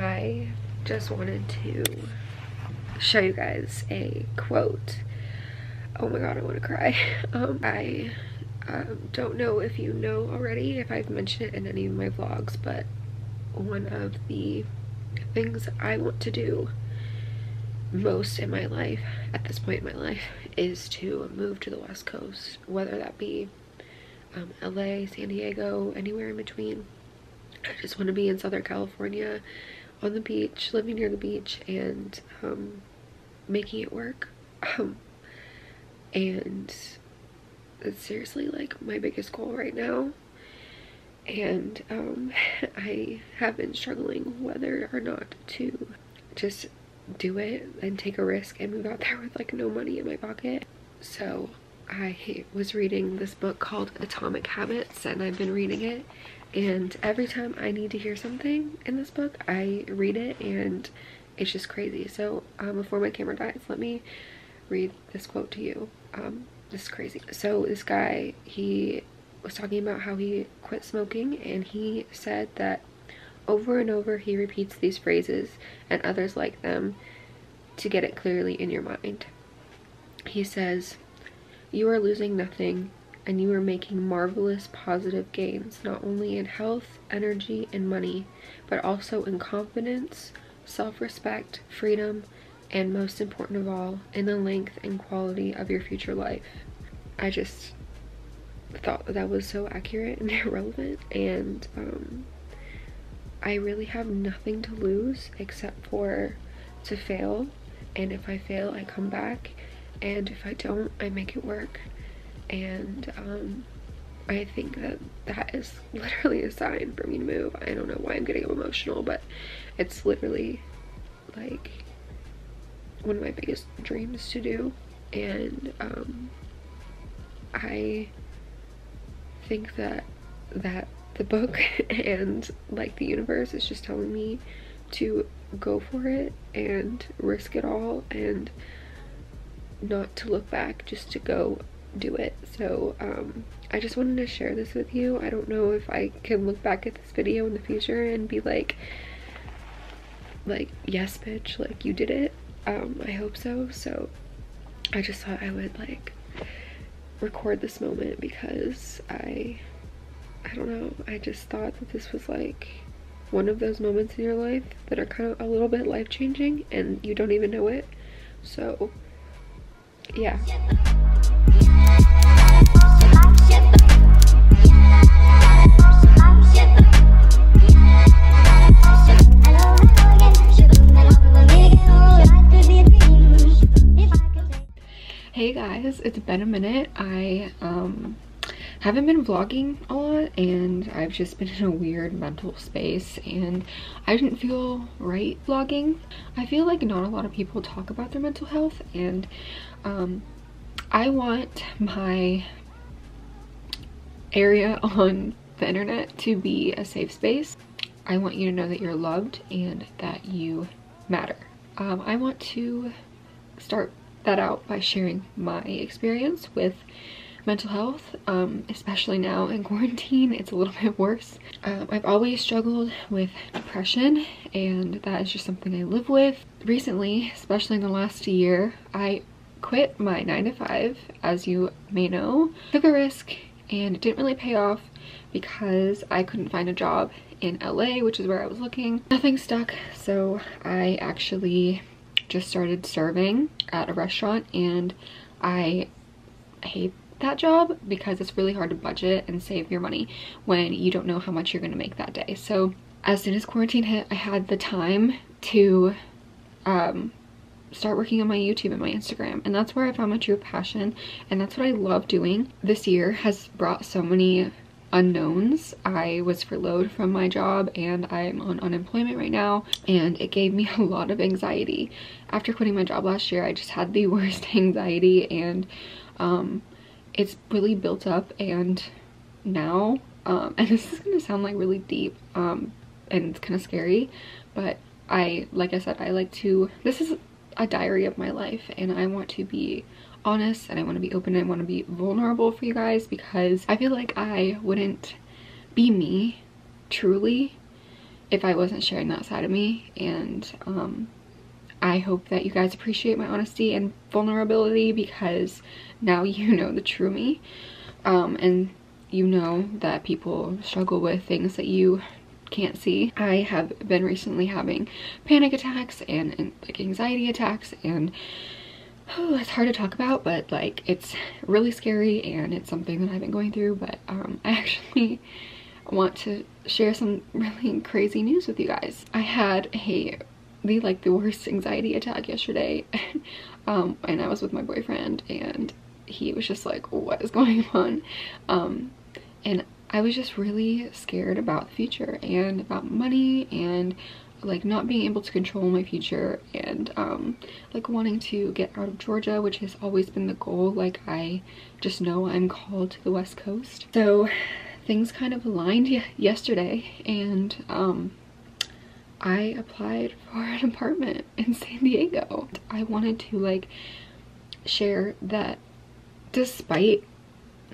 I just wanted to show you guys a quote. Oh my god, I want to cry. I don't know if you know already, if I've mentioned it in any of my vlogs, but one of the things I want to do most in my life, at this point in my life, is to move to the West Coast, whether that be LA, San Diego, anywhere in between. I just want to be in Southern California, on the beach, living near the beach, and making it work. And it's seriously like my biggest goal right now. And I have been struggling whether or not to just do it and take a risk and move out there with like no money in my pocket. So I was reading this book called Atomic Habits, and I've been reading it, and every time I need to hear something in this book, I read it, and it's just crazy. So before my camera dies, let me read this quote to you. This is crazy. So this guy, he was talking about how he quit smoking, and he said that over and over he repeats these phrases and others like them to get it clearly in your mind. He says, "You are losing nothing, and you are making marvelous positive gains, not only in health, energy, and money, but also in confidence, self-respect, freedom, and most important of all, in the length and quality of your future life." I just thought that was so accurate and relevant, and I really have nothing to lose except for to fail, and if I fail, I come back, and if I don't, I make it work. And I think that that is literally a sign for me to move. I don't know why I'm getting emotional, but it's literally like one of my biggest dreams to do, and I think that the book and like the universe is just telling me to go for it and risk it all and not to look back, just to go do it. So I just wanted to share this with you. I don't know if I can look back at this video in the future and be like yes bitch, like you did it. I hope so. So I just thought I would like record this moment, because I don't know, I just thought that this was like one of those moments in your life that are kind of a little bit life-changing and you don't even know it. So yeah. Hey guys, it's been a minute. I haven't been vlogging a lot, and I've just been in a weird mental space, and I didn't feel right vlogging. I feel like not a lot of people talk about their mental health, and I want my area on the internet to be a safe space. I want you to know that you're loved and that you matter. I want to start that out by sharing my experience with mental health, especially now in quarantine. It's a little bit worse. I've always struggled with depression, and that is just something I live with. Recently, especially in the last year, I quit my 9-to-5, as you may know. Took a risk, and it didn't really pay off because I couldn't find a job in LA, which is where I was looking. Nothing stuck, so I actually just started serving at a restaurant, and I hate that job because it's really hard to budget and save your money when you don't know how much you're going to make that day. So as soon as quarantine hit, I had the time to start working on my YouTube and my Instagram, and that's where I found my true passion, and that's what I love doing. This year has brought so many unknowns. I was furloughed from my job, and I'm on unemployment right now, and it gave me a lot of anxiety. After quitting my job last year, I just had the worst anxiety, and it's really built up, and now, and this is gonna sound like really deep, and it's kind of scary, but like I said, I like to, this is a diary of my life, and I want to be honest, and I want to be open, and I want to be vulnerable for you guys, because I feel like I wouldn't be me truly if I wasn't sharing that side of me. And I hope that you guys appreciate my honesty and vulnerability, because now you know the true me, and you know that people struggle with things that you can't see. I have been recently having panic attacks and like anxiety attacks, and oh, it's hard to talk about, but like it's really scary and it's something that I've been going through. But I actually want to share some really crazy news with you guys. I had the worst anxiety attack yesterday, and I was with my boyfriend, and he was just like, what is going on? And I was just really scared about the future and about money and like not being able to control my future, and like wanting to get out of Georgia, which has always been the goal. Like I just know I'm called to the West Coast. So things kind of aligned yesterday, and I applied for an apartment in San Diego. I wanted to like share that despite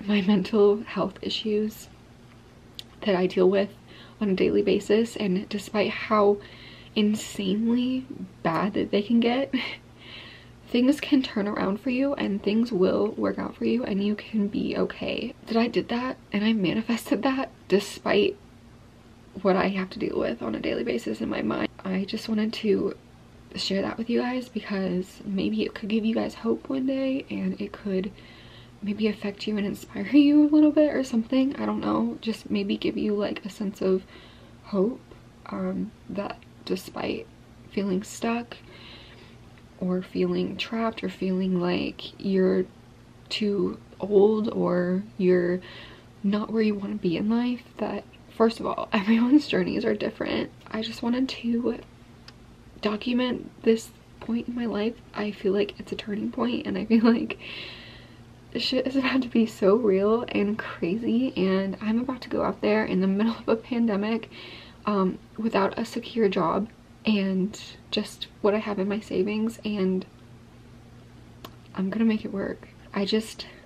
my mental health issues that I deal with on a daily basis, and despite how insanely bad that they can get, things can turn around for you and things will work out for you and you can be okay. That I did that and I manifested that despite what I have to deal with on a daily basis in my mind. I just wanted to share that with you guys, because maybe it could give you guys hope one day, and it could maybe affect you and inspire you a little bit or something. I don't know, just maybe give you like a sense of hope, that despite feeling stuck or feeling trapped or feeling like you're too old or you're not where you want to be in life, that first of all, everyone's journeys are different. I just wanted to document this point in my life. I feel like it's a turning point, and I feel like shit is about to be so real and crazy, and I'm about to go out there in the middle of a pandemic, without a secure job and just what I have in my savings, and I'm gonna make it work. I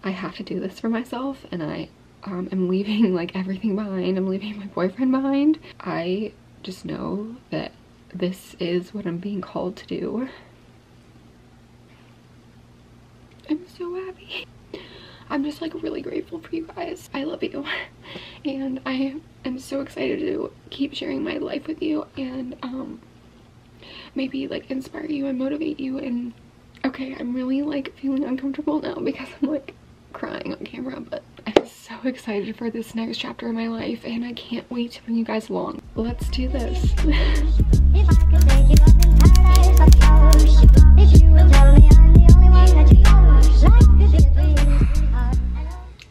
have to do this for myself, and I am leaving like everything behind. I'm leaving my boyfriend behind. I just know that this is what I'm being called to do. I'm so happy. I'm just like really grateful for you guys. I love you, and I am so excited to keep sharing my life with you, and maybe like inspire you and motivate you. And okay, I'm really like feeling uncomfortable now because I'm like crying on camera, but I'm so excited for this next chapter of my life, and I can't wait to bring you guys along. Let's do this.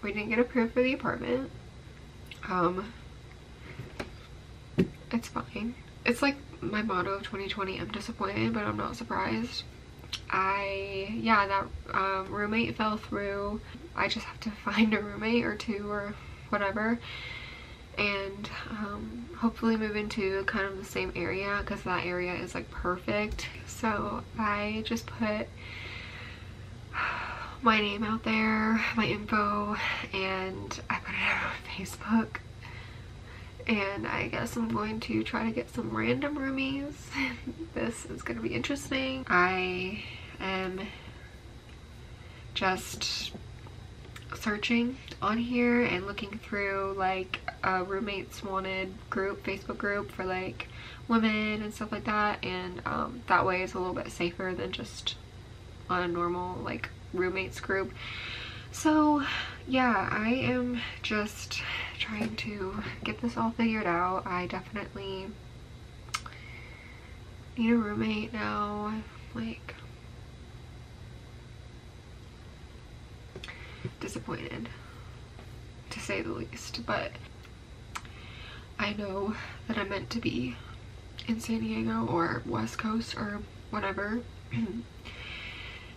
We didn't get approved for the apartment. It's fine. It's like my motto of 2020, I'm disappointed but I'm not surprised. That roommate fell through. I just have to find a roommate or two or whatever, and hopefully move into kind of the same area, because that area is like perfect. So I just put my name out there, my info, and I put it out on Facebook, and I guess I'm going to try to get some random roomies. This is gonna be interesting. I am just searching on here and looking through like a roommates wanted group, Facebook group for like women and stuff like that, and that way it's a little bit safer than just on a normal like roommates group. So yeah, I am just trying to get this all figured out. I definitely need a roommate now. Like, disappointed to say the least, but I know that I'm meant to be in San Diego or West Coast or whatever,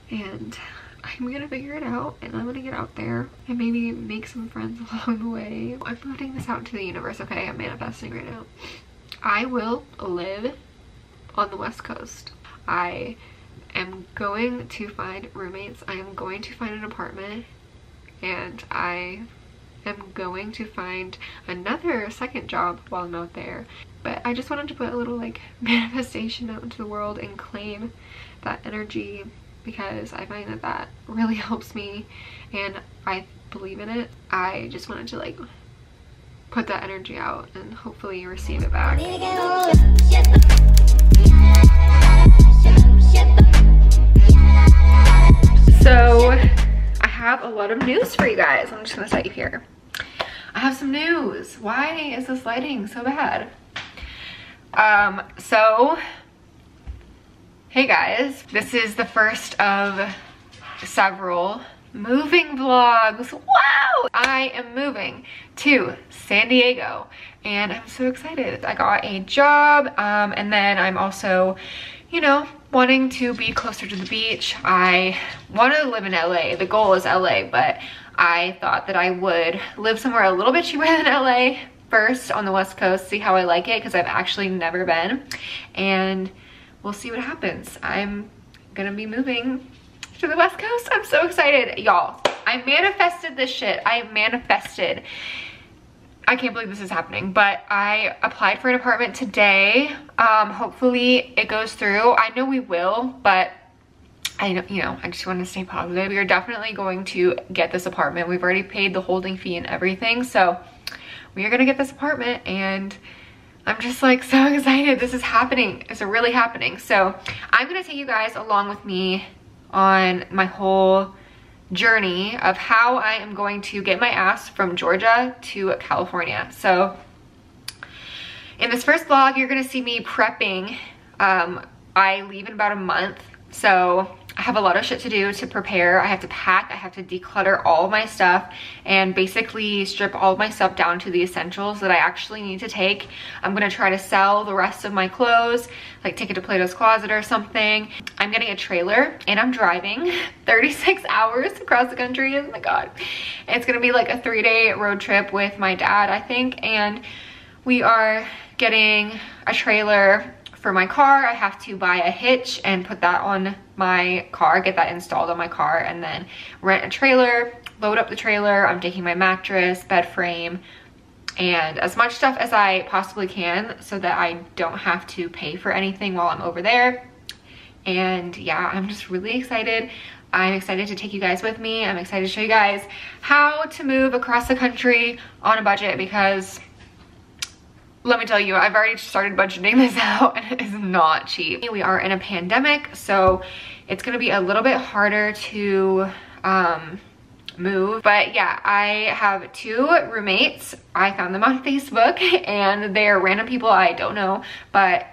and I'm gonna figure it out, and I'm gonna get out there and maybe make some friends along the way. I'm putting this out into the universe, okay? I'm manifesting right now. I will live on the West Coast. I am going to find roommates. I am going to find an apartment, and I am going to find another second job while I'm out there. But I just wanted to put a little like manifestation out into the world and claim that energy, because I find that that really helps me and I believe in it. I just wanted to like put that energy out and hopefully receive it back. So I have a lot of news for you guys. I'm just gonna set you here. I have some news. Why is this lighting so bad? Hey guys, this is the first of several moving vlogs. Wow! I am moving to San Diego and I'm so excited. I got a job and then I'm also, you know, wanting to be closer to the beach. I want to live in LA. The goal is LA, but I thought that I would live somewhere a little bit cheaper than LA first on the West Coast, see how I like it, because I've actually never been, and we'll see what happens. I'm gonna be moving to the West Coast. I'm so excited, y'all. I manifested this shit. I manifested. I can't believe this is happening, but I applied for an apartment today. Hopefully it goes through. I know we will, but I know, you know, I just want to stay positive. We are definitely going to get this apartment. We've already paid the holding fee and everything, so we are gonna get this apartment, and I'm just like so excited. This is happening. It's really happening. So I'm gonna take you guys along with me on my whole journey of how I am going to get my ass from Georgia to California. So in this first vlog, you're gonna see me prepping. I leave in about a month, so I have a lot of shit to do to prepare. I have to pack, I have to declutter all my stuff and basically strip all my stuff down to the essentials that I actually need to take. I'm gonna try to sell the rest of my clothes, like take it to Plato's Closet or something. I'm getting a trailer and I'm driving 36 hours across the country. Oh my God. It's gonna be like a 3-day road trip with my dad, I think. And we are getting a trailer for my car. I have to buy a hitch and put that on my car, get that installed on my car, and then rent a trailer, load up the trailer. I'm taking my mattress, bed frame, and as much stuff as I possibly can so that I don't have to pay for anything while I'm over there. And yeah, I'm just really excited. I'm excited to take you guys with me. I'm excited to show you guys how to move across the country on a budget, because let me tell you, I've already started budgeting this out and it is not cheap. We are in a pandemic, so it's gonna be a little bit harder to move. But yeah, I have 2 roommates. I found them on Facebook and they're random people I don't know. But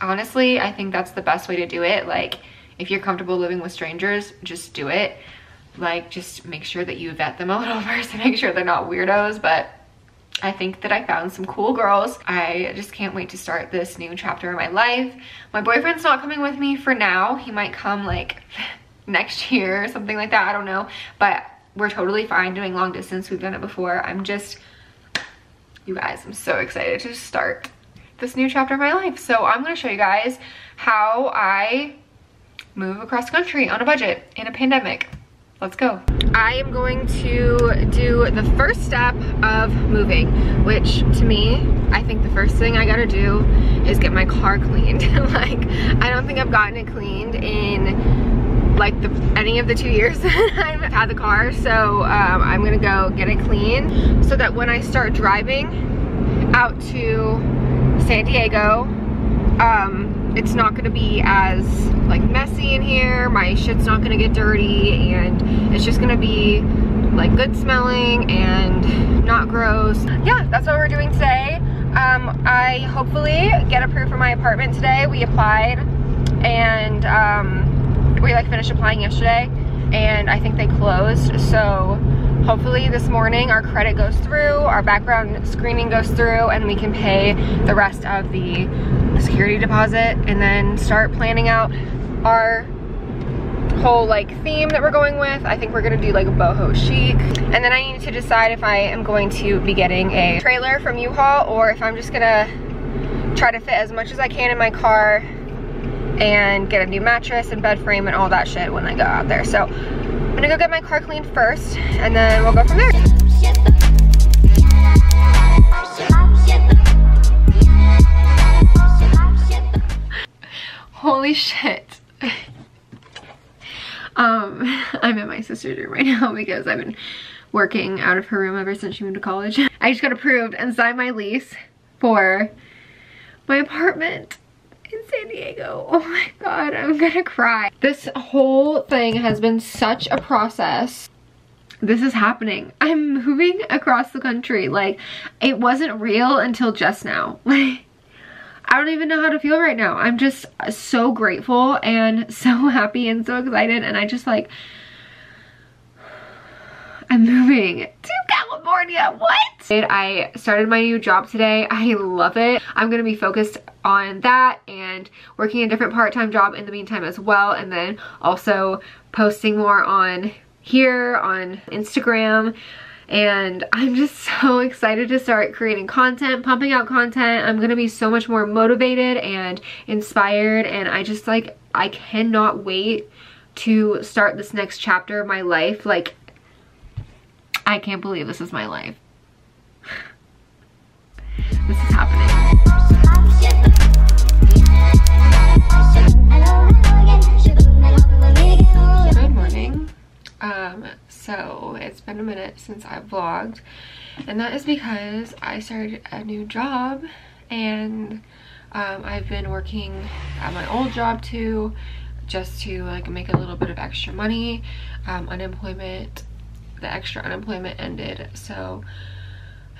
honestly, I think that's the best way to do it. Like, if you're comfortable living with strangers, just do it. Like, just make sure that you vet them a little first and make sure they're not weirdos. But I think that I found some cool girls. I just can't wait to start this new chapter in my life. My boyfriend's not coming with me for now. He might come like next year or something like that, I don't know. But we're totally fine doing long distance. We've done it before. I'm just, you guys, I'm so excited to start this new chapter of my life. So I'm gonna show you guys how I move across the country on a budget in a pandemic. Let's go. I am going to do the first step of moving, which to me, I think the first thing I gotta do is get my car cleaned. Like, I don't think I've gotten it cleaned in like any of the 2 years I've had the car. So I'm gonna go get it cleaned so that when I start driving out to San Diego, it's not gonna be as like messy in here. My shit's not gonna get dirty, and it's just gonna be like good smelling and not gross. Yeah, that's what we're doing today. I hopefully get approved for my apartment today. We applied and we like finished applying yesterday, and I think they closed. So hopefully this morning our credit goes through, our background screening goes through, and we can pay the rest of the security deposit and then start planning out our whole like theme that we're going with. I think we're gonna do like a boho chic, and then I need to decide if I am going to be getting a trailer from U-Haul or if I'm just gonna try to fit as much as I can in my car and get a new mattress and bed frame and all that shit when I go out there. So I'm gonna go get my car cleaned first and then we'll go from there. holy shit. I'm in my sister's room right now because I've been working out of her room ever since she moved to college. I just got approved and signed my lease for my apartment in San Diego. Oh my god, I'm gonna cry. This whole thing has been such a process. This is happening. I'm moving across the country. Like, it wasn't real until just now. Like, I don't even know how to feel right now. I'm just so grateful and so happy and so excited, and I just like, I'm moving to California. What? I started my new job today. I love it. I'm gonna be focused on that and working a different part-time job in the meantime as well, and then also posting more on here on Instagram. And I'm just so excited to start creating content, pumping out content. I'm gonna be so much more motivated and inspired, and I just like, I cannot wait to start this next chapter of my life. Like, I can't believe this is my life. This is happening. Good morning. So it's been a minute since I vlogged, and that is because I started a new job, and I've been working at my old job too, just to like make a little bit of extra money. The extra unemployment ended, so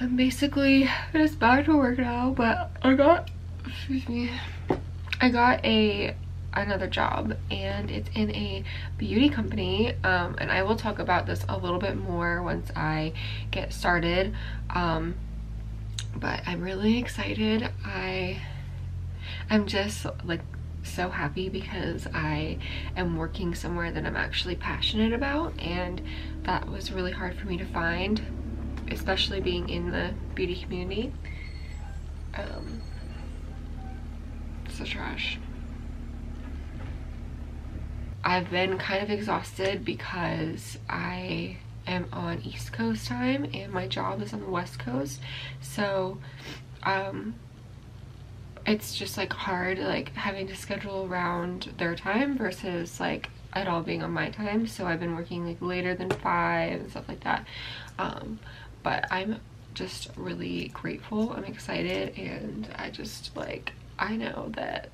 I'm basically just back to work now. But I got, excuse me, I got another job, and it's in a beauty company, and I will talk about this a little bit more once I get started, but I'm really excited. I'm just like so happy because I am working somewhere that I'm actually passionate about, and that was really hard for me to find, especially being in the beauty community. So trash. I've been kind of exhausted because I am on East Coast time and my job is on the West Coast, so it's just like hard, like having to schedule around their time versus like it all being on my time. So I've been working like later than 5 and stuff like that, but I'm just really grateful. I'm excited, and I just like, I know that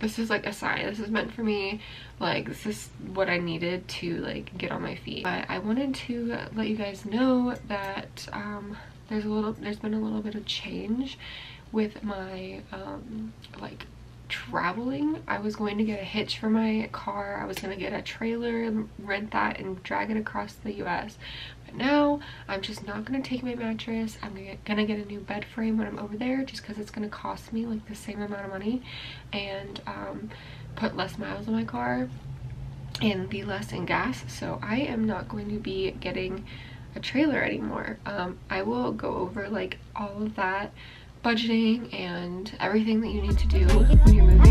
this is like a sign. This is meant for me. Like, this is what I needed to like get on my feet. But I wanted to let you guys know that there's been a little bit of change with my like traveling. I was going to get a hitch for my car. I was gonna get a trailer and rent that and drag it across the U.S. But now I'm just not gonna take my mattress. I'm gonna get a new bed frame when I'm over there, just because it's gonna cost me like the same amount of money, and put less miles on my car and be less in gas. So I am not going to be getting a trailer anymore. I will go over like all of that budgeting and everything that you need to do when you're moving.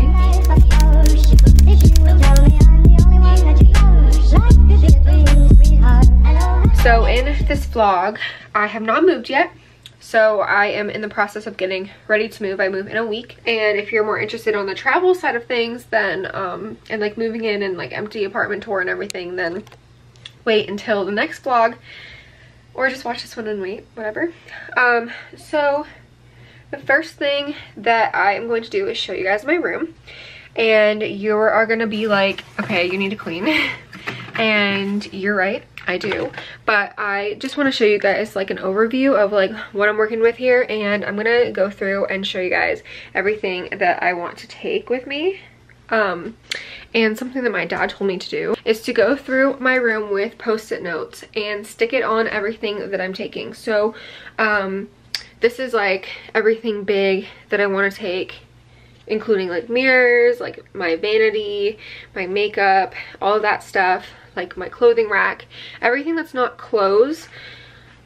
So in this vlog, I have not moved yet, so I am in the process of getting ready to move. I move in a week, and if you're more interested on the travel side of things, then and like moving in and like empty apartment tour and everything, then wait until the next vlog, or just watch this one and wait, whatever. So the first thing that I am going to do is show you guys my room, and you are gonna be like, okay, you need to clean. And you're right, I do, but I just want to show you guys like an overview of like what I'm working with here, and I'm gonna go through and show you guys everything that I want to take with me. And something that my dad told me to do is to go through my room with post-it notes and stick it on everything that I'm taking. So this is like everything big that I want to take, including like mirrors, like my vanity, my makeup, all of that stuff, like my clothing rack, everything that's not clothes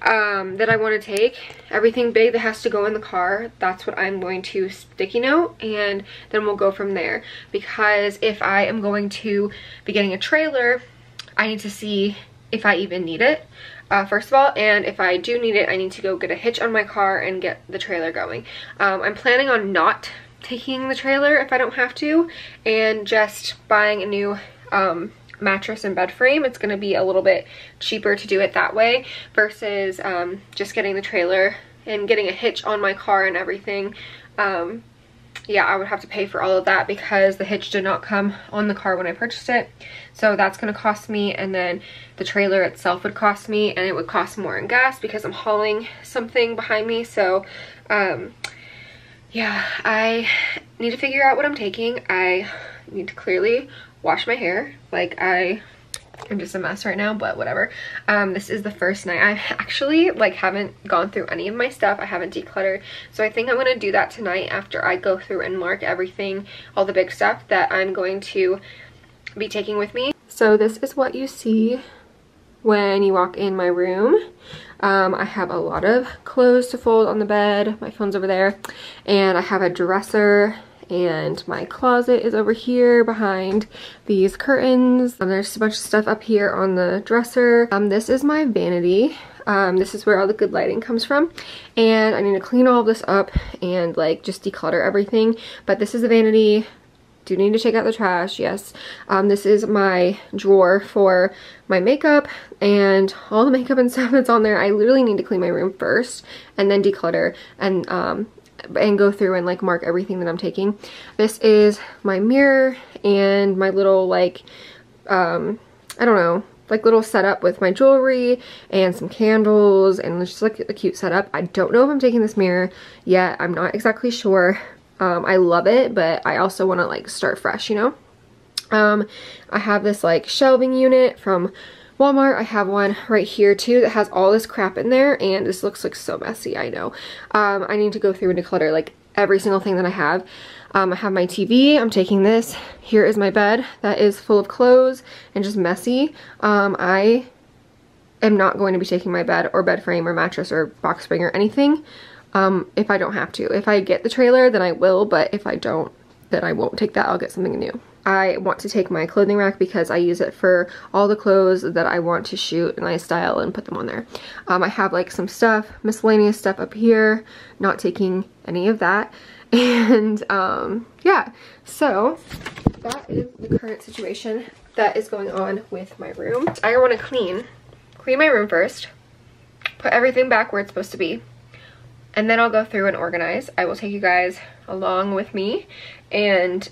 that I want to take, everything big that has to go in the car. That's what I'm going to sticky note, and then we'll go from there, because if I am going to be getting a trailer, I need to see if I even need it. First of all, and if I do need it, I need to go get a hitch on my car and get the trailer going. I'm planning on not taking the trailer if I don't have to, and just buying a new mattress and bed frame. It's going to be a little bit cheaper to do it that way versus just getting the trailer and getting a hitch on my car and everything. Yeah, I would have to pay for all of that because the hitch did not come on the car when I purchased it. So that's going to cost me, and then the trailer itself would cost me, and it would cost more in gas because I'm hauling something behind me. So yeah, I need to figure out what I'm taking. I need to clearly wash my hair. Like, I'm just a mess right now, but whatever. This is the first night I actually haven't gone through any of my stuff. I haven't decluttered, so I think I'm gonna do that tonight after I go through and mark everything, all the big stuff that I'm going to be taking with me. So this is what you see when you walk in my room. I have a lot of clothes to fold on the bed. My phone's over there, and I have a dresser, and my closet is over here behind these curtains. There's a bunch of stuff up here on the dresser. This is my vanity. This is where all the good lighting comes from, and I need to clean all of this up and just declutter everything. But this is the vanity. Do need to take out the trash, yes. This is my drawer for my makeup and all the makeup and stuff that's on there. I literally need to clean my room first and then declutter and go through and mark everything that I'm taking. This is my mirror and my little I don't know, little setup with my jewelry and some candles, and just a cute setup. I don't know if I'm taking this mirror yet. I'm not exactly sure. I love it, but I also want to start fresh, you know. I have this shelving unit from Walmart. I have one right here too that has all this crap in there, and this looks so messy, I know. I need to go through and declutter every single thing that I have. I have my TV. I'm taking this. Here is my bed that is full of clothes and just messy. I am not going to be taking my bed or bed frame or mattress or box spring or anything if I don't have to. If I get the trailer, then I will, but if I don't, then I won't take that. I'll get something new. I want to take my clothing rack because I use it for all the clothes that I want to shoot and I style and put them on there. I have some stuff, miscellaneous stuff up here, not taking any of that. And yeah, so that is the current situation that is going on with my room. I want to clean my room first, put everything back where it's supposed to be, and then I'll go through and organize. I will take you guys along with me. And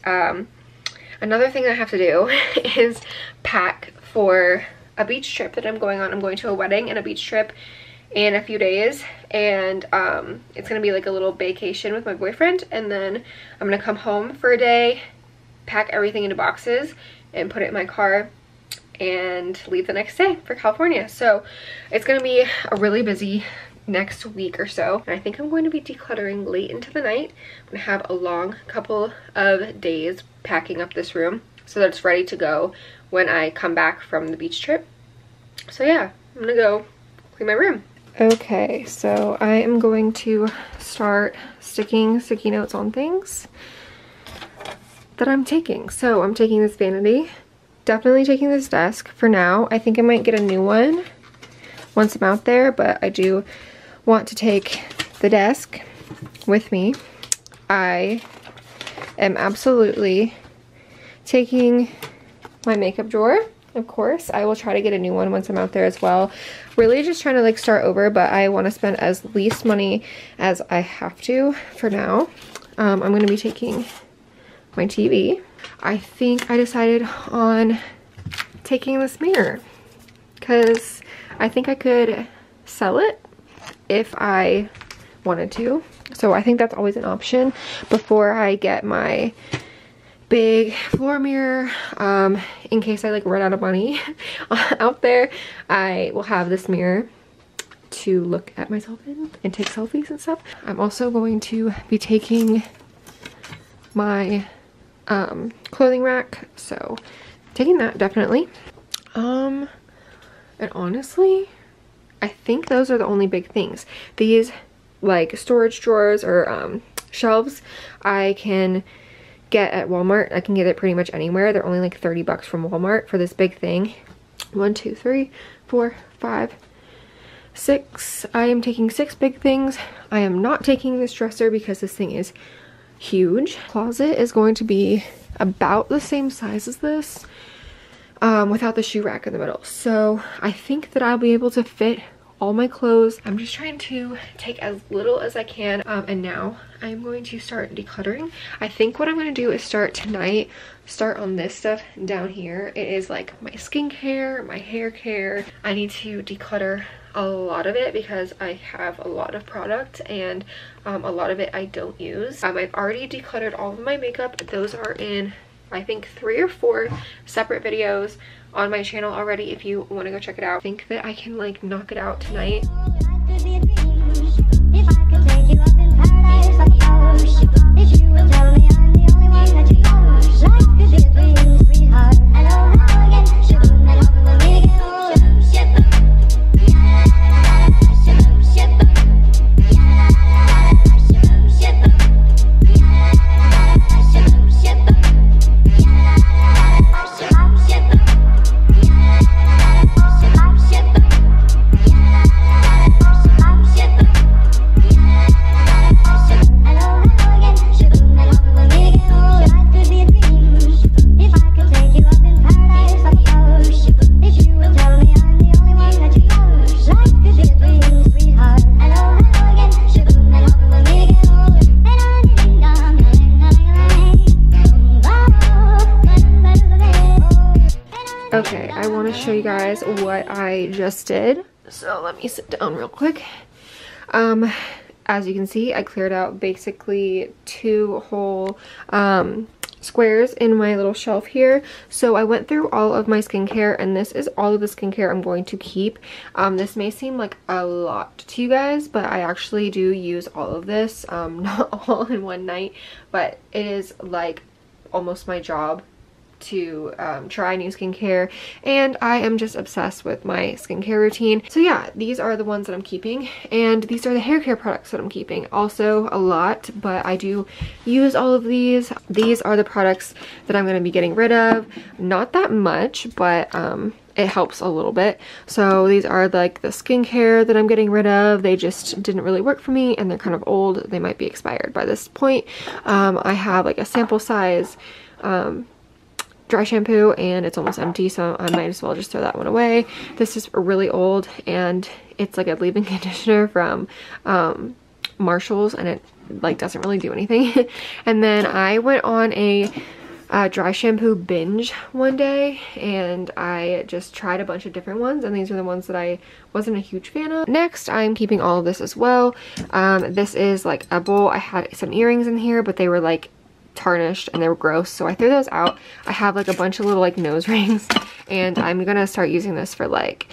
another thing I have to do is pack for a beach trip that I'm going on. I'm going to a wedding and a beach trip in a few days, and it's gonna be a little vacation with my boyfriend, and then I'm gonna come home for a day, pack everything into boxes and put it in my car and leave the next day for California. So it's gonna be a really busy next week or so, and I think I'm going to be decluttering late into the night. I'm gonna have a long couple of days packing up this room so that it's ready to go when I come back from the beach trip. So yeah, I'm gonna go clean my room. Okay, so I am going to start sticking sticky notes on things that I'm taking. So I'm taking this vanity, definitely taking this desk for now. I think I might get a new one once I'm out there, but I do want to take the desk with me. I'm absolutely taking my makeup drawer, of course. I will try to get a new one once I'm out there as well. Really just trying to start over, but I want to spend as least money as I have to for now. I'm going to be taking my TV. I think I decided on taking this mirror because I think I could sell it if I wanted to. So I think that's always an option before I get my big floor mirror. In case I run out of money out there, I will have this mirror to look at myself in and take selfies and stuff. I'm also going to be taking my clothing rack, so taking that definitely. And honestly, I think those are the only big things. These storage drawers or shelves I can get at Walmart. I can get it pretty much anywhere. They're only $30 from Walmart for this big thing. 1, 2, 3, 4, 5, 6. I am taking 6 big things. I am not taking this dresser because this thing is huge. Closet is going to be about the same size as this, without the shoe rack in the middle. So I think that I'll be able to fit all my clothes. I'm just trying to take as little as I can, and now I'm going to start decluttering. I think what I'm going to do is start on this stuff down here. It is like my skincare, my hair care. I need to declutter a lot of it because I have a lot of product, and a lot of it I don't use. I've already decluttered all of my makeup. Those are in, I think, 3 or 4 separate videos on my channel already if you want to go check it out. I think that I can like knock it out tonight. Okay, I want to show you guys what I just did. So let me sit down real quick. As you can see, I cleared out basically 2 whole squares in my little shelf here. So I went through all of my skincare, and this is all of the skincare I'm going to keep. This may seem like a lot to you guys, but I actually do use all of this. Not all in one night, but it is like almost my job to try new skincare, and I am just obsessed with my skincare routine. So yeah, these are the ones that I'm keeping, and these are the hair care products that I'm keeping. Also a lot, but I do use all of these. These are the products that I'm going to be getting rid of. Not that much, but it helps a little bit. So these are like the skincare that I'm getting rid of. They just didn't really work for me, and they're kind of old. They might be expired by this point. I have like a sample size dry shampoo, and it's almost empty, so I might as well just throw that one away. This is really old, and it's like a leave-in conditioner from Marshall's, and it like doesn't really do anything. And then I went on a dry shampoo binge one day, and I just tried a bunch of different ones, and these are the ones that I wasn't a huge fan of. Next, I'm keeping all of this as well. This is like a bowl. I had some earrings in here, but they were like tarnished and they were gross, so I threw those out. I have like a bunch of little like nose rings, and I'm gonna start using this for like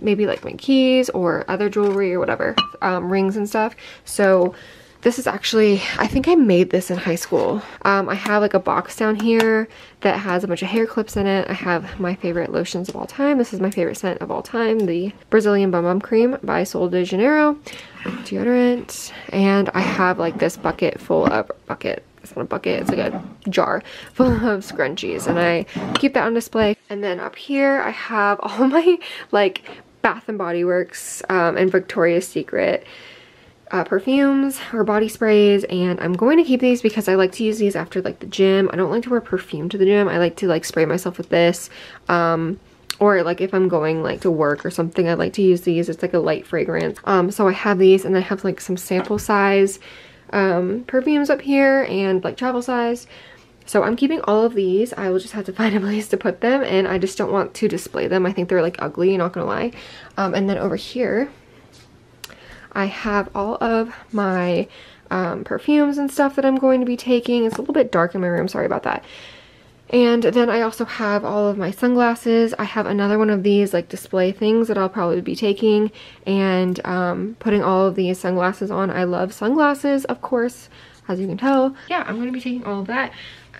maybe like my keys or other jewelry or whatever, rings and stuff. So this is actually, I think I made this in high school. I have like a box down here that has a bunch of hair clips in it. I have my favorite lotions of all time. This is my favorite scent of all time, the Brazilian Bum Bum Cream by Sol de Janeiro deodorant. And I have like this bucket full of it's not a bucket, it's like a jar full of scrunchies, and I keep that on display. And then up here I have all my like Bath and Body Works and Victoria's Secret perfumes or body sprays, and I'm going to keep these because I like to use these after like the gym. I don't like to wear perfume to the gym. I like to like spray myself with this, or like if I'm going like to work or something, I like to use these. It's like a light fragrance. So I have these, and I have like some sample size perfumes up here, and like travel size. So I'm keeping all of these. I will just have to find a place to put them, and I just don't want to display them. I think they're like ugly, not gonna lie. And then over here I have all of my perfumes and stuff that I'm going to be taking. It's a little bit dark in my room, sorry about that. And then I also have all of my sunglasses. I have another one of these like display things that I'll probably be taking and putting all of these sunglasses on. I love sunglasses, of course, as you can tell. Yeah, I'm going to be taking all of that.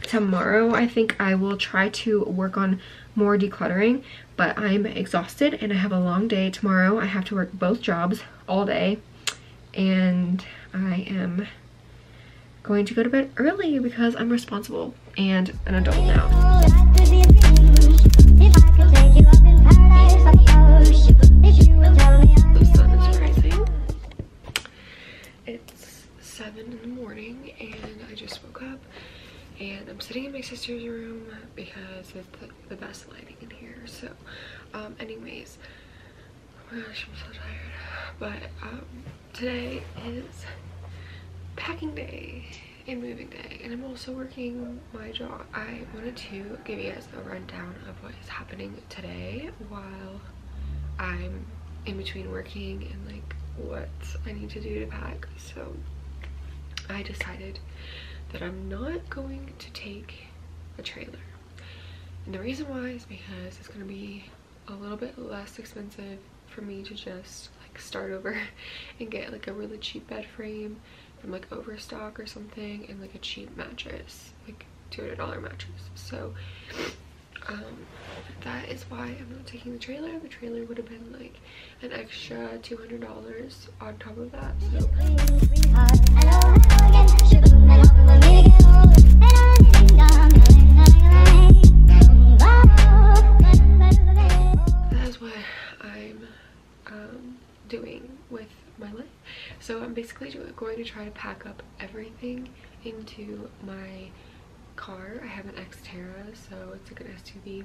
Tomorrow I think I will try to work on more decluttering, but I'm exhausted and I have a long day tomorrow. I have to work both jobs all day, and I am going to go to bed early because I'm responsible and an adult now. The sun is rising. It's 7 in the morning and I just woke up and I'm sitting in my sister's room because it's the best lighting in here. So anyways, oh my gosh, I'm so tired. But today is packing day and moving day, and I'm also working my job. I wanted to give you guys a rundown of what is happening today while I'm in between working and like what I need to do to pack. So I decided that I'm not going to take a trailer, and the reason why is because it's going to be a little bit less expensive for me to just like start over and get like a really cheap bed frame from like Overstock or something, and like a cheap mattress, like $200 mattress. So that is why I'm not taking the trailer. The trailer would have been like an extra $200 on top of that. So that is what I'm doing with my life. So I'm basically going to try to pack up everything into my car. I have an Xterra, so it's a good SUV.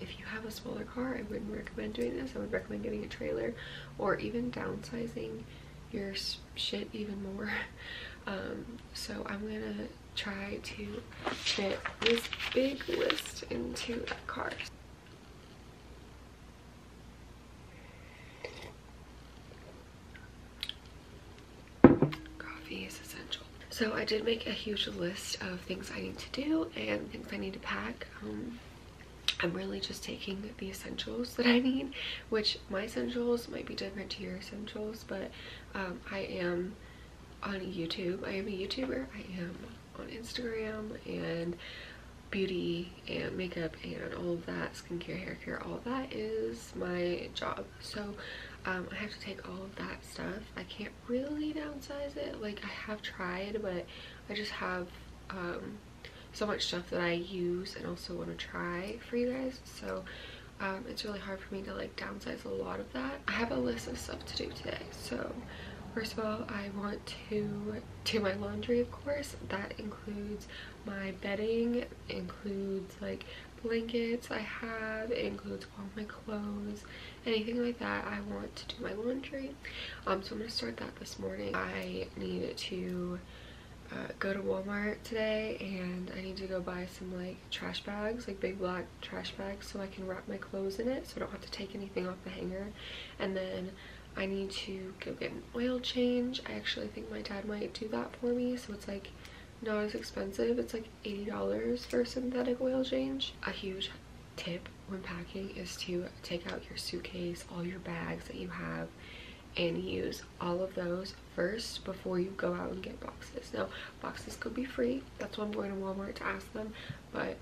If you have a smaller car, I wouldn't recommend doing this. I would recommend getting a trailer or even downsizing your shit even more. So I'm gonna try to fit this big list into a car. Coffee is essential. So I did make a huge list of things I need to do and things I need to pack. I'm really just taking the essentials that I need, which my essentials might be different to your essentials, but I am on YouTube. I am a YouTuber. I am on Instagram and beauty and makeup and all of that, skincare, hair care, all of that is my job. So I have to take all of that stuff. I can't really downsize it. Like, I have tried, but I just have so much stuff that I use and also want to try for you guys. So it's really hard for me to like downsize a lot of that. I have a list of stuff to do today. So first of all, I want to do my laundry, of course. That includes my bedding, includes like blankets I have, it includes all my clothes, anything like that. I want to do my laundry. So I'm gonna start that this morning. I need to go to Walmart today, and I need to go buy some like trash bags, like big black trash bags, so I can wrap my clothes in it so I don't have to take anything off the hanger. And then I need to go get an oil change. I actually think my dad might do that for me, so it's like not as expensive. It's like $80 for a synthetic oil change. A huge tip when packing is to take out your suitcase, all your bags that you have, and use all of those first before you go out and get boxes. Now, boxes could be free. That's why I'm going to Walmart to ask them, but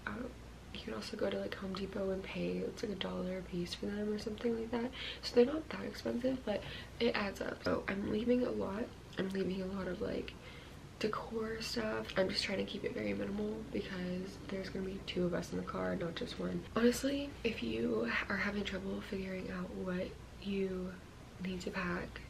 you can also go to like Home Depot and pay, it's like $1 a piece for them or something like that. So they're not that expensive, but it adds up. So I'm leaving a lot. I'm leaving a lot of like decor stuff. I'm just trying to keep it very minimal because there's gonna be two of us in the car, not just one. Honestly, if you are having trouble figuring out what you need to pack,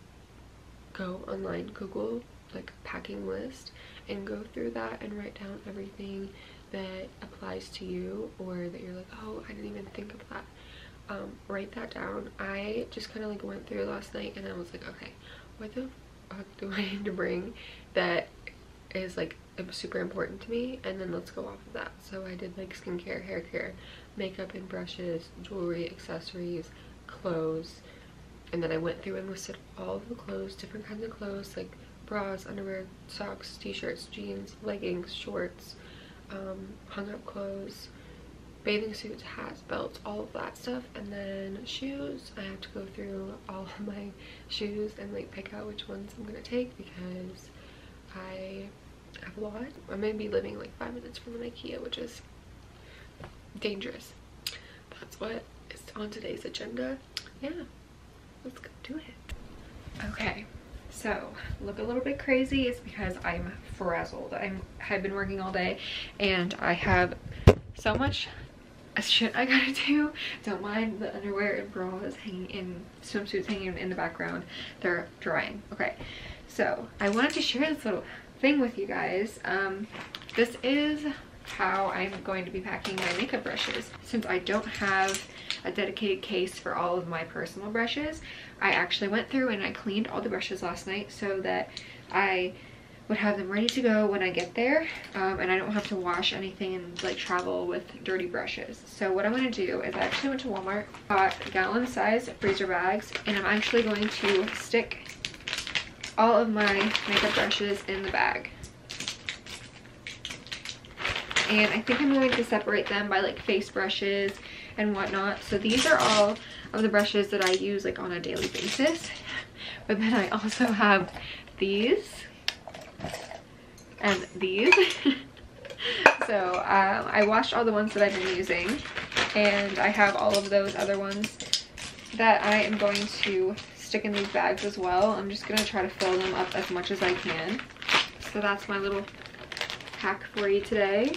go online, Google like packing list, and go through that and write down everything that applies to you, or that you're like, oh, I didn't even think of that. Write that down. I just kind of like went through last night and I was like, okay, what the fuck do I need to bring that is like super important to me, and then let's go off of that. So I did like skincare, hair care, makeup and brushes, jewelry, accessories, clothes, and then I went through and listed all of the clothes, different kinds of clothes, like bras, underwear, socks, t-shirts, jeans, leggings, shorts, hung up clothes, bathing suits, hats, belts, all of that stuff. And then shoes, I have to go through all of my shoes and like pick out which ones I'm gonna take because I have a lot. I'm gonna be living like 5 minutes from an Ikea, which is dangerous. That's what is on today's agenda. Yeah, let's go do it. Okay, so look a little bit crazy. It's because I'm frazzled. I have been working all day and I have so much shit I gotta do. Don't mind the underwear and bras hanging in, swimsuits hanging in the background. They're drying. Okay, so I wanted to share this little thing with you guys. This is how I'm going to be packing my makeup brushes. Since I don't have a dedicated case for all of my personal brushes, I actually went through and I cleaned all the brushes last night so that I would have them ready to go when I get there, and I don't have to wash anything and like travel with dirty brushes. So what I'm going to do is I actually went to Walmart, bought gallon size freezer bags, and I'm actually going to stick all of my makeup brushes in the bag. And I think I'm going to separate them by like face brushes and whatnot. So these are all of the brushes that I use like on a daily basis. But then I also have these and these. So I washed all the ones that I've been using, and I have all of those other ones that I am going to stick in these bags as well. I'm just going to try to fill them up as much as I can. So that's my little hack for you today.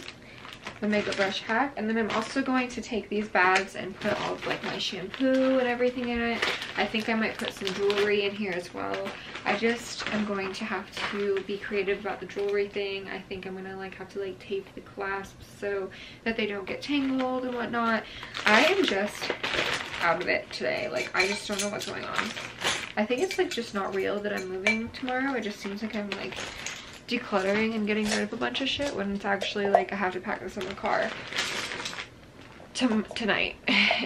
The makeup brush hack. And then I'm also going to take these bags and put all of like my shampoo and everything in it. I think I might put some jewelry in here as well. I just am going to have to be creative about the jewelry thing. I think I'm gonna like have to like tape the clasps so that they don't get tangled and whatnot. I am just out of it today. Like I just don't know what's going on. I think it's like just not real that I'm moving tomorrow. It just seems like I'm like decluttering and getting rid of a bunch of shit when it's actually like I have to pack this in the car tonight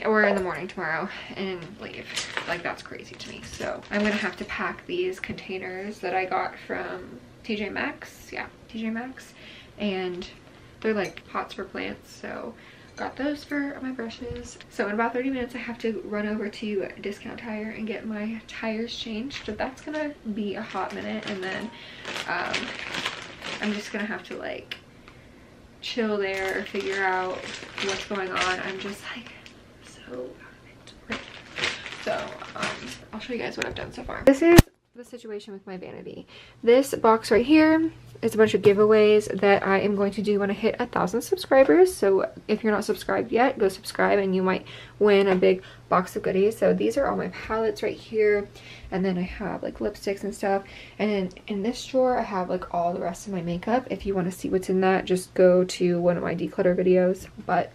or in the morning tomorrow and leave. Like that's crazy to me. So I'm gonna have to pack these containers that I got from TJ Maxx. Yeah, TJ Maxx, and they're like pots for plants, so got those for my brushes. So in about 30 minutes I have to run over to Discount Tire and get my tires changed, so that's gonna be a hot minute. And then I'm just gonna have to like chill there, figure out what's going on. I'm just like so out of it. So I'll show you guys what I've done so far. This is the situation with my vanity. This box right here is a bunch of giveaways that I am going to do when I hit 1,000 subscribers. So if you're not subscribed yet, go subscribe and you might win a big box of goodies. So these are all my palettes right here, and then I have like lipsticks and stuff, and then in this drawer I have like all the rest of my makeup. If you want to see what's in that, just go to one of my declutter videos. But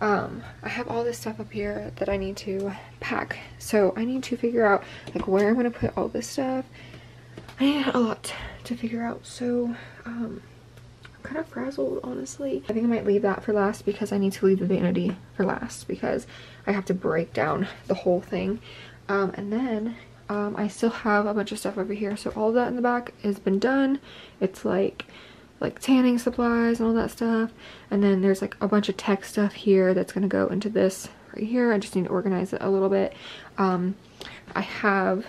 I have all this stuff up here that I need to pack, so I need to figure out like where I'm gonna put all this stuff. I had a lot to figure out, so I'm kind of frazzled, honestly. I think I might leave that for last because I need to leave the vanity for last because I have to break down the whole thing. And then I still have a bunch of stuff over here, so all that in the back has been done. It's like tanning supplies and all that stuff, and then there's like a bunch of tech stuff here that's gonna go into this right here. I just need to organize it a little bit. I have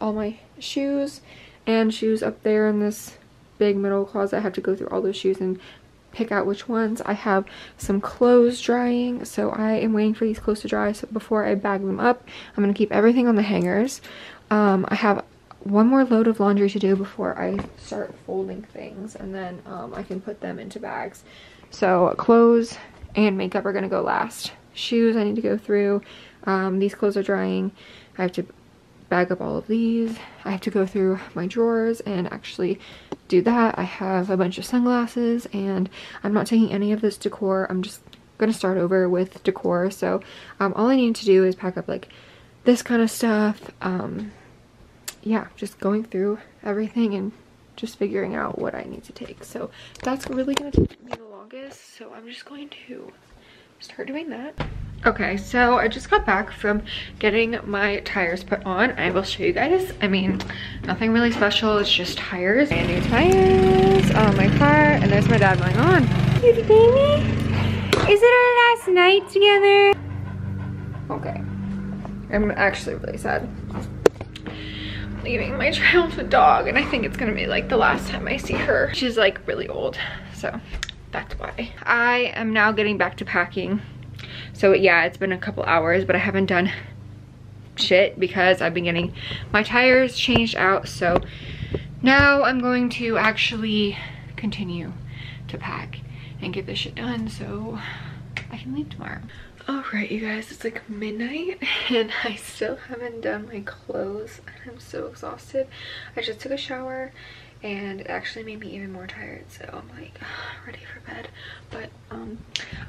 all my shoes and shoes up there in this big middle closet. I have to go through all those shoes and pick out which ones. I have some clothes drying, so I am waiting for these clothes to dry so before I bag them up. I'm gonna keep everything on the hangers. I have one more load of laundry to do before I start folding things, and then I can put them into bags. So clothes and makeup are gonna go last. Shoes I need to go through. These clothes are drying. I have to bag up all of these. I have to go through my drawers and actually do that. I have a bunch of sunglasses, and I'm not taking any of this decor. I'm just gonna start over with decor. So all I need to do is pack up like this kind of stuff. Yeah, just going through everything and just figuring out what I need to take. So that's really gonna take me the longest, so I'm just going to start doing that. Okay, so I just got back from getting my tires put on. I will show you guys. I mean, nothing really special, it's just tires. Brand new tires on my car, and there's my dad going on. Cutie baby, is it our last night together? Okay, I'm actually really sad. Leaving my childhood dog, and I think it's gonna be like the last time I see her. She's like really old, so that's why. I am now getting back to packing. So yeah, it's been a couple hours, but I haven't done shit because I've been getting my tires changed out. So now I'm going to actually continue to pack and get this shit done. So I can leave tomorrow. Alright you guys, it's like midnight and I still haven't done my clothes and I'm so exhausted. I just took a shower and it actually made me even more tired, so I'm like ready for bed. But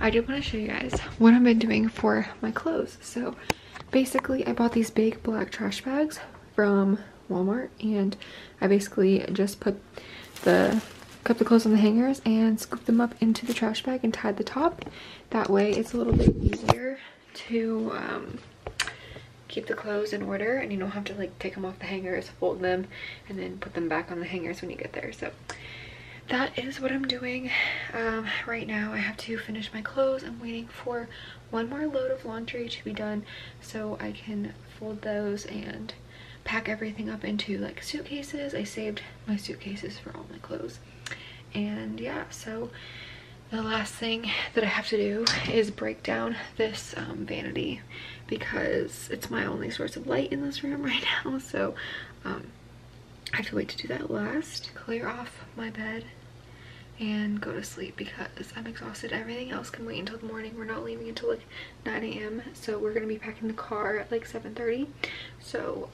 I do want to show you guys what I've been doing for my clothes. So basically I bought these big black trash bags from Walmart and I basically just cut the clothes on the hangers and scoop them up into the trash bag and tied the top. That way it's a little bit easier to keep the clothes in order and you don't have to like take them off the hangers, fold them, and then put them back on the hangers when you get there. So that is what I'm doing right now. I have to finish my clothes. I'm waiting for one more load of laundry to be done so I can fold those and pack everything up into like suitcases. I saved my suitcases for all my clothes. And yeah, so the last thing that I have to do is break down this vanity because it's my only source of light in this room right now. So I have to wait to do that last. Clear off my bed and go to sleep because I'm exhausted. Everything else can wait until the morning. We're not leaving until like 9 a.m. so we're gonna be packing the car at like 7:30. So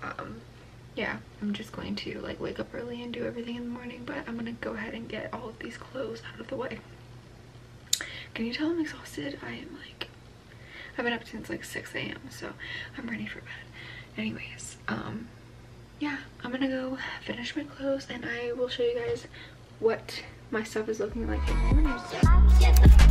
yeah, I'm just going to like wake up early and do everything in the morning, but I'm gonna go ahead and get all of these clothes out of the way. Can you tell I'm exhausted? I am like, I've been up since like 6 a.m. so I'm ready for bed. Anyways, yeah, I'm gonna go finish my clothes and I will show you guys what my stuff is looking like in the morning.